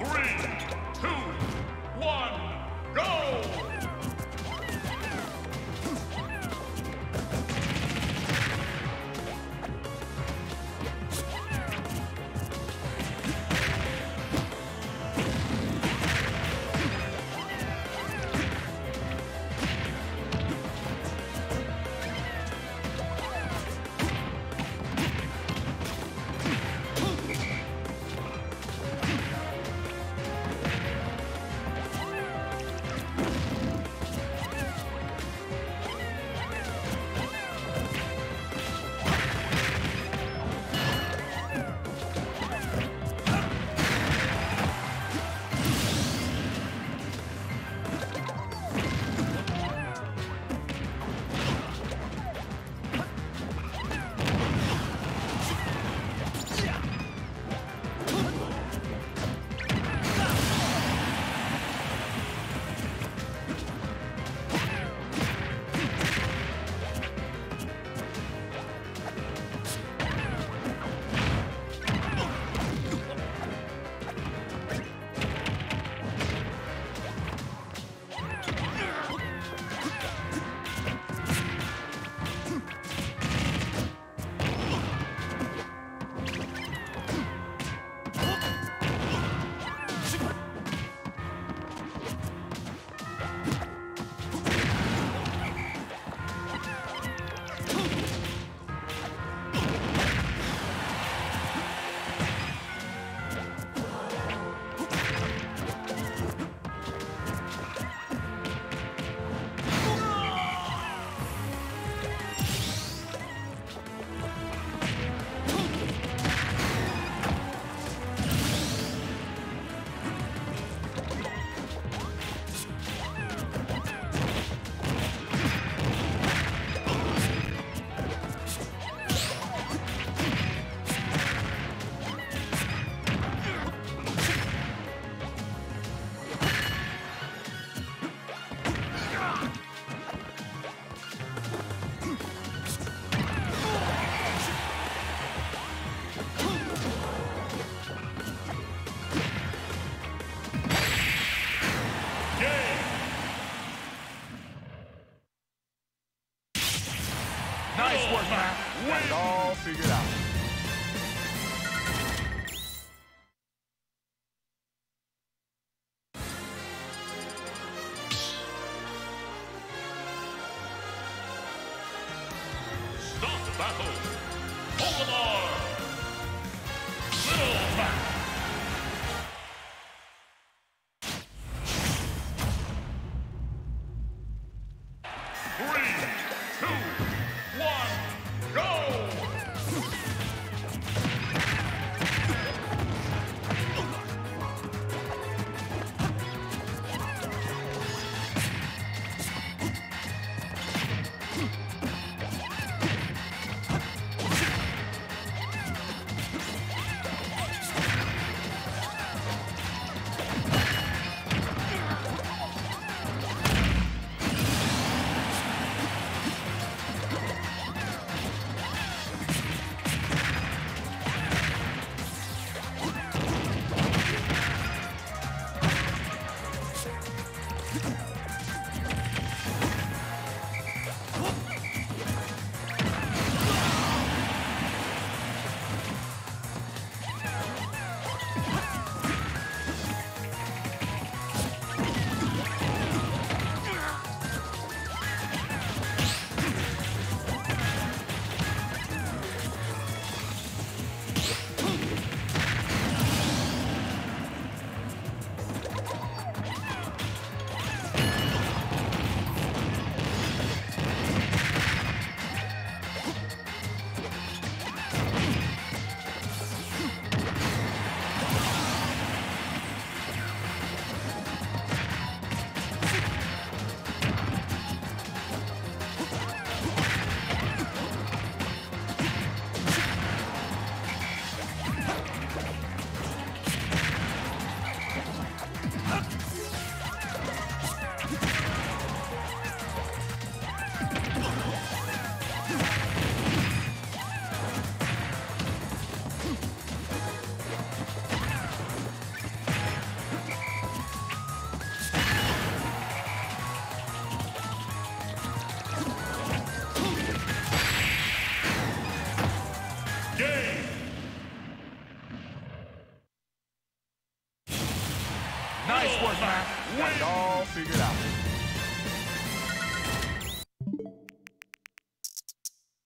Three, two. Nice work, man. Got it all figured out.